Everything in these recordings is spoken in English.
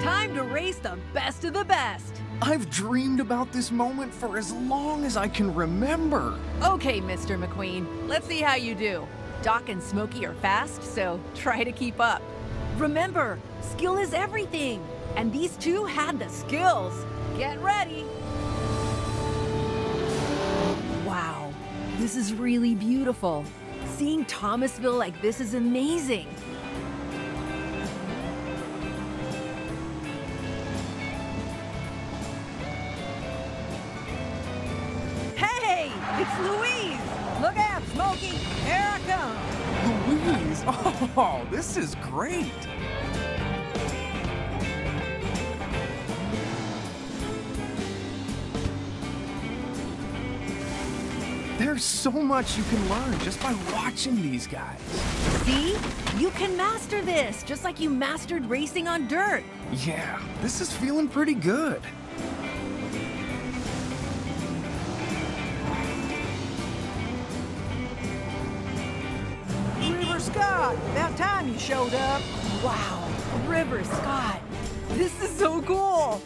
Time to race the best of the best. I've dreamed about this moment for as long as I can remember. Okay, Mr. McQueen, let's see how you do. Doc and Smokey are fast, so try to keep up. Remember, skill is everything, and these two had the skills. Get ready. Wow, this is really beautiful. Seeing Thomasville like this is amazing. Hey, it's Louise! Look out, Smokey! Here I come! Louise? Oh, this is great! There's so much you can learn just by watching these guys. See? You can master this, just like you mastered racing on dirt. Yeah, this is feeling pretty good. River Scott, about time you showed up. Wow, River Scott, this is so cool.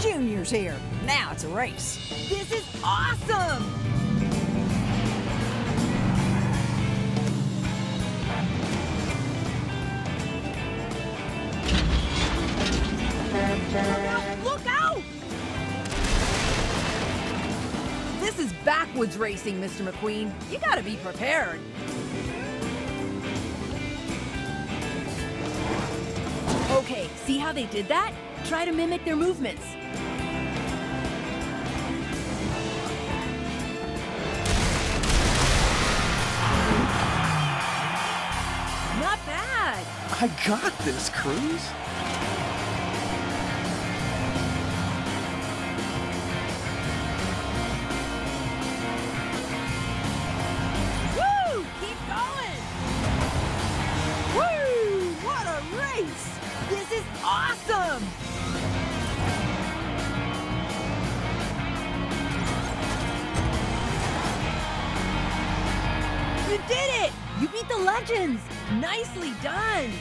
Junior's here. Now it's a race. This is awesome! Look out! This is backwoods racing, Mr. McQueen. You gotta be prepared. Okay, see how they did that? Try to mimic their movements. Not bad. I got this, Cruz. Woo! Keep going. Woo! What a race! This is awesome. You did it! You beat the legends! Nicely done!